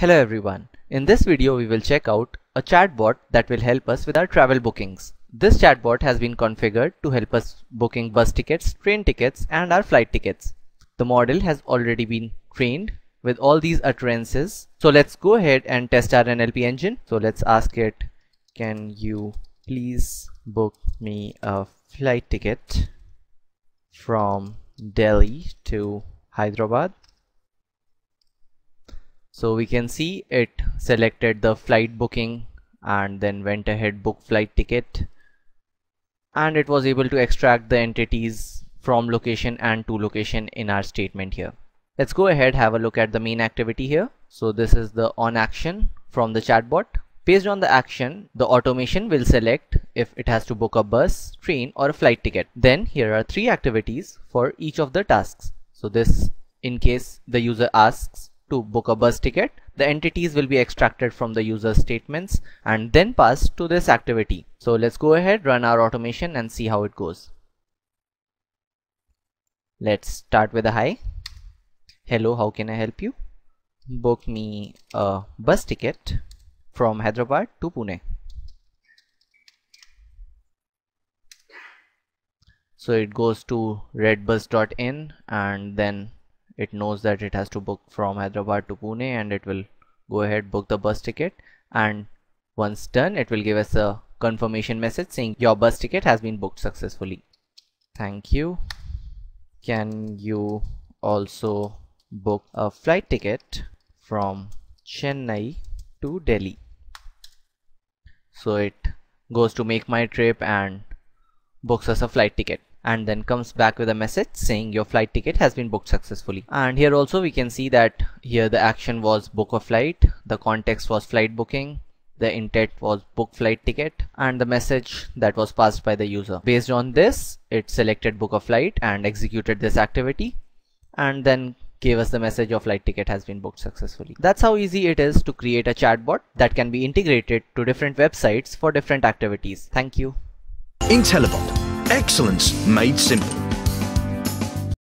Hello everyone. In this video we will check out a chatbot that will help us with our travel bookings. This chatbot has been configured to help us booking bus tickets, train tickets and our flight tickets. The model has already been trained with all these utterances. So let's go ahead and test our NLP engine. So let's ask it, can you please book me a flight ticket from Delhi to Hyderabad? So we can see it selected the flight booking and then went ahead, book flight ticket, and it was able to extract the entities from location and to location in our statement here. Let's go ahead, have a look at the main activity here. So this is the on action from the chatbot. Based on the action, the automation will select if it has to book a bus, train or a flight ticket. Then here are three activities for each of the tasks. So this, in case the user asks to book a bus ticket, the entities will be extracted from the user statements and then passed to this activity. So let's go ahead, run our automation and see how it goes. Let's start with a hi. Hello, how can I help you? Book me a bus ticket from Hyderabad to Pune. So it goes to redbus.in and then it knows that it has to book from Hyderabad to Pune and it will go ahead, book the bus ticket, and once done it will give us a confirmation message saying your bus ticket has been booked successfully. Thank you. Can you also book a flight ticket from Chennai to Delhi? So it goes to Make My Trip and books us a flight ticket and then comes back with a message saying your flight ticket has been booked successfully. And here also we can see that here the action was book a flight, the context was flight booking, the intent was book flight ticket, and the message that was passed by the user. Based on this, it selected book a flight and executed this activity and then gave us the message of flight ticket has been booked successfully. That's how easy it is to create a chatbot that can be integrated to different websites for different activities. Thank you. Intellibot. Excellence made simple.